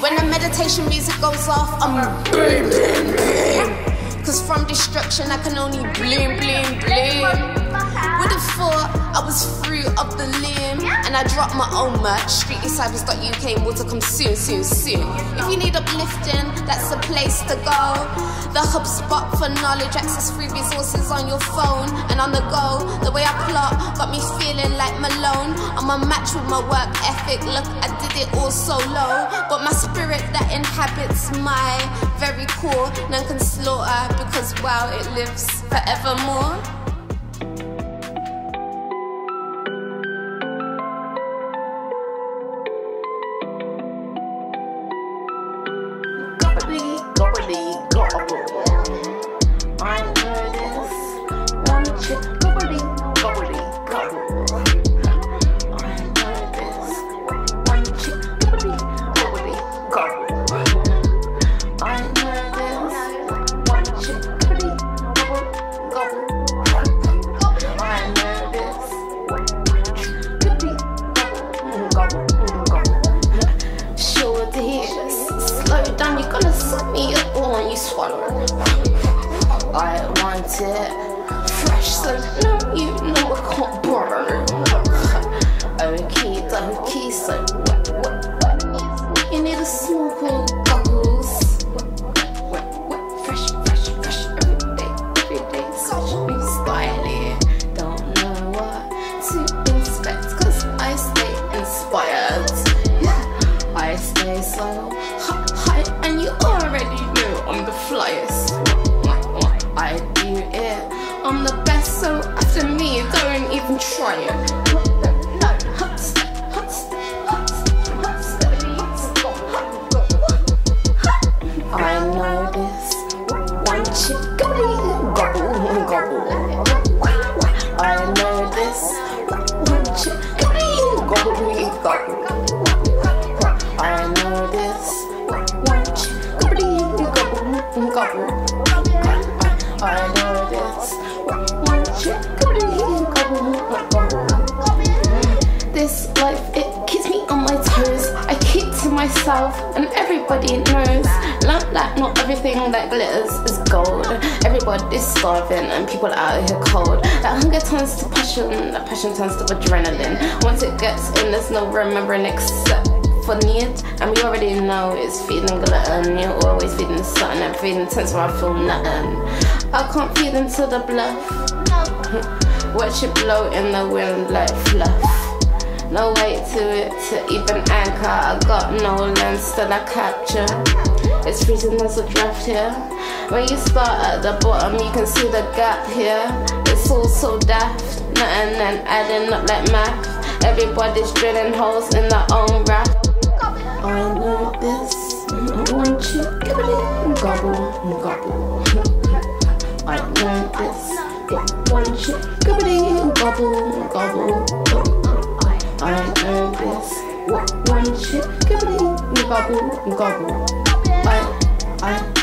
When the meditation music goes off, I'm like bling, bling, bling. Cause from destruction I can only bling, bling, bling. With a thought, I was through up the limb. And I dropped my own merch, streetlycybers.uk, and more to come soon, soon, soon. If you need uplifting, that's the place to go. The hub spot for knowledge, access free resources on your phone and on the go. The way I plot got me feeling like Malone. I'm unmatched with my work ethic, look, I did it all solo. But my spirit that inhabits my very core, none can slaughter, because wow, it lives forevermore. I want it fresh, so no, you know I can't burn. Okay, donkey, so what? You need a small pool goggles. What? Fresh, every day, such new styling. Don't know what to expect, cause I stay inspired. Yeah, I stay so high, and you already know I'm the flyest. I do it, I'm the best, so after me, don't even try it. No, I know this, one chip, gobble. I know this, one chip, gobble. I know this, one chip, gobble. I know this. This life, it keeps me on my toes. I keep to myself, and everybody knows. Learn that not everything that glitters is gold. Everybody's starving, and people are out here cold. That hunger turns to passion, that passion turns to adrenaline. Once it gets in, there's no remembering except need, and we already know it's feeling glutton. You're always feeling something, I'm feeling tense where I feel nothing. I can't feed into the bluff. No. Watch it blow in the wind like fluff. No weight to it to even anchor. I got no lens that I capture. It's freezing, there's a draft here. When you start at the bottom, you can see the gap here. It's all so daft, nothing and adding up like math. Everybody's drilling holes in their own raft. I know this, one chip, gobble. I know this, one chip, gobble. I know this, one chip, gobble. I